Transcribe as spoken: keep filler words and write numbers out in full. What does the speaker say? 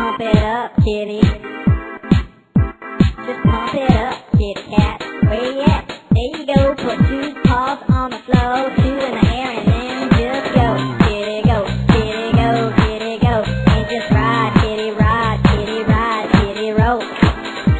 pump it up, kitty. Just pump it up, kitty cat. Where you at? There you go, put two paws on the floor, two and a